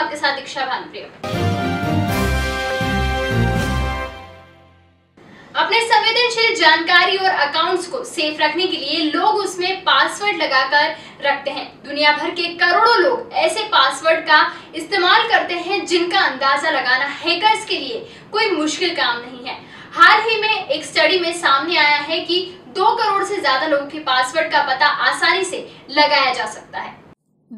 आपके साथ दीक्षा भानप्रिया। अपने संवेदनशील जानकारी और अकाउंट्स को सेफ रखने के लिए लोग उसमें पासवर्ड लगाकर रखते हैं। दुनिया भर के करोड़ों लोग ऐसे पासवर्ड का इस्तेमाल करते हैं जिनका अंदाजा लगाना हैकर्स के लिए कोई मुश्किल काम नहीं है। हाल ही में एक स्टडी में सामने आया है कि 2 करोड़ से ज्यादा लोगों के पासवर्ड का पता आसानी से लगाया जा सकता है।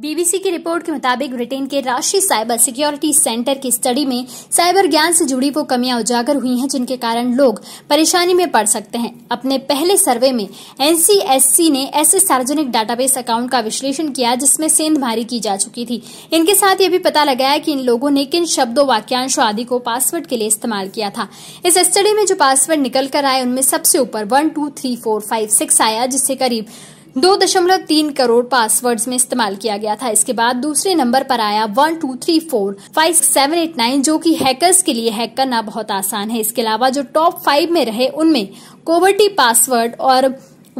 बीबीसी की रिपोर्ट के मुताबिक ब्रिटेन के राष्ट्रीय साइबर सिक्योरिटी सेंटर की स्टडी में साइबर ज्ञान से जुड़ी वो कमियां उजागर हुई हैं जिनके कारण लोग परेशानी में पड़ सकते हैं। अपने पहले सर्वे में एनसीएससी ने ऐसे सार्वजनिक डाटाबेस अकाउंट का विश्लेषण किया जिसमें सेंधमारी की जा चुकी थी। इनके साथ ये भी पता लगाया कि इन लोगों ने किन शब्दों, वाक्यांशों आदि को पासवर्ड के लिए इस्तेमाल किया था। इस स्टडी में जो पासवर्ड निकल कर आए उनमें सबसे ऊपर 1 2 3 4 5 6 आया, जिससे करीब 2.3 करोड़ पासवर्ड्स में इस्तेमाल किया गया था। इसके बाद दूसरे नंबर पर आया 1 2 3 4 5 6 7 8 9, जो कि हैकर्स के लिए हैक करना बहुत आसान है। इसके अलावा जो टॉप 5 में रहे उनमें क्यूवर्टी पासवर्ड और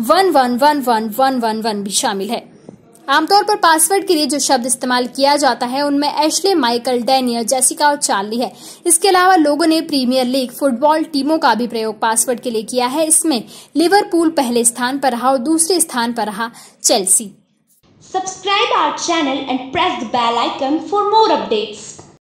11111111 भी शामिल है। आमतौर पर पासवर्ड के लिए जो शब्द इस्तेमाल किया जाता है उनमें एशले, माइकल, डैनियल, जेसिका और चार्ली है। इसके अलावा लोगों ने प्रीमियर लीग फुटबॉल टीमों का भी प्रयोग पासवर्ड के लिए किया है। इसमें लिवरपूल पहले स्थान पर रहा और दूसरे स्थान पर रहा Chelsea. Subscribe our channel and press the bell icon for more updates.